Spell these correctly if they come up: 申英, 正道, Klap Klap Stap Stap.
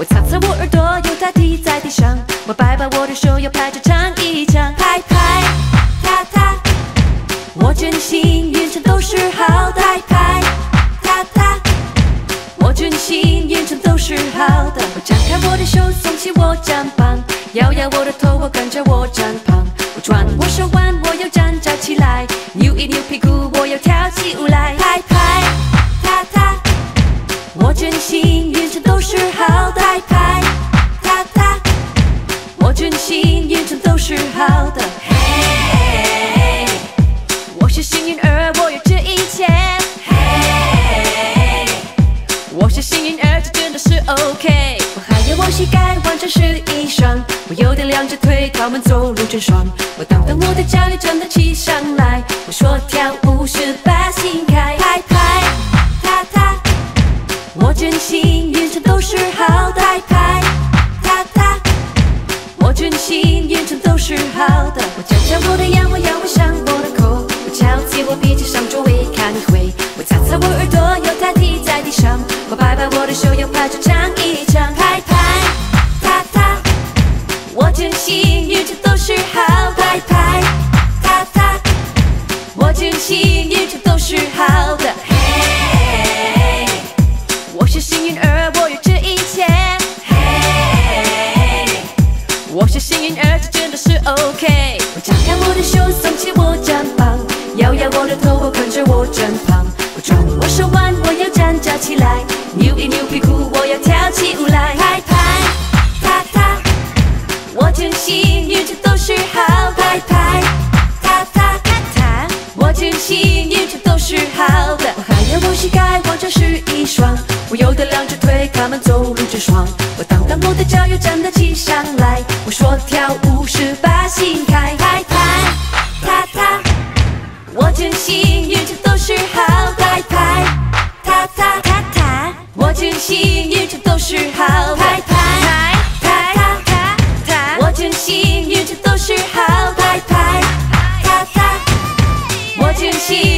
我擦擦我耳朵，又代替在地上。我摆摆我的手，又拍着唱一唱，拍拍踏踏。我觉得你幸运，全都是好的，拍拍踏踏。我觉得你幸运，全都是好的。我张开我的手，耸起我肩膀，摇摇我的头，我感觉我长胖。我转我手腕，我要站站起来，扭一扭屁股，我要跳起舞来，拍拍踏踏。我觉得你幸运，全都是好的，拍拍踏踏。我觉得你幸运，全都是好的。嘿，我是幸运儿，我有这一切。嘿，我是幸运儿，这真的是 OK。 我膝盖完全是一双，我有点两只腿，他们走路成双。我当当我的脚也站得起上来，我说跳舞是把心开，拍拍踏踏。我觉得你幸运，全都是好的，拍拍踏踏。我觉得你幸运，全都是好的。我翘翘我的腰，我摇上我的口，我翘起我脾气上周围看一回，我擦擦我耳朵，又抬踢在地上，我摆摆我的手，又拍着唱一唱，拍拍。 我觉得幸运，全都是好，拍拍踏踏。我觉得幸运，全都是好的。嘿，我是幸运儿，我有这一切。嘿，我是幸运儿，这真的是 OK。我张开我的手，耸起我肩膀，摇摇我的头，我感觉我真胖。我转我手腕，我要站站起来，扭一扭屁股，我要跳起舞来，拍拍踏踏。 我觉得幸运，全都是好，拍拍踏踏踏。我觉得幸运，全都是好的。我还有我膝盖完全是一双，我有的两只腿，他们走路成双。我当当我的脚又站得起上来，我说跳舞是把心开，拍拍踏踏。我觉得幸运，全都是好，拍拍踏踏踏。我觉得幸运，全都是好，拍拍。 我觉得幸运，全都是好，拍拍踏踏。我觉得幸。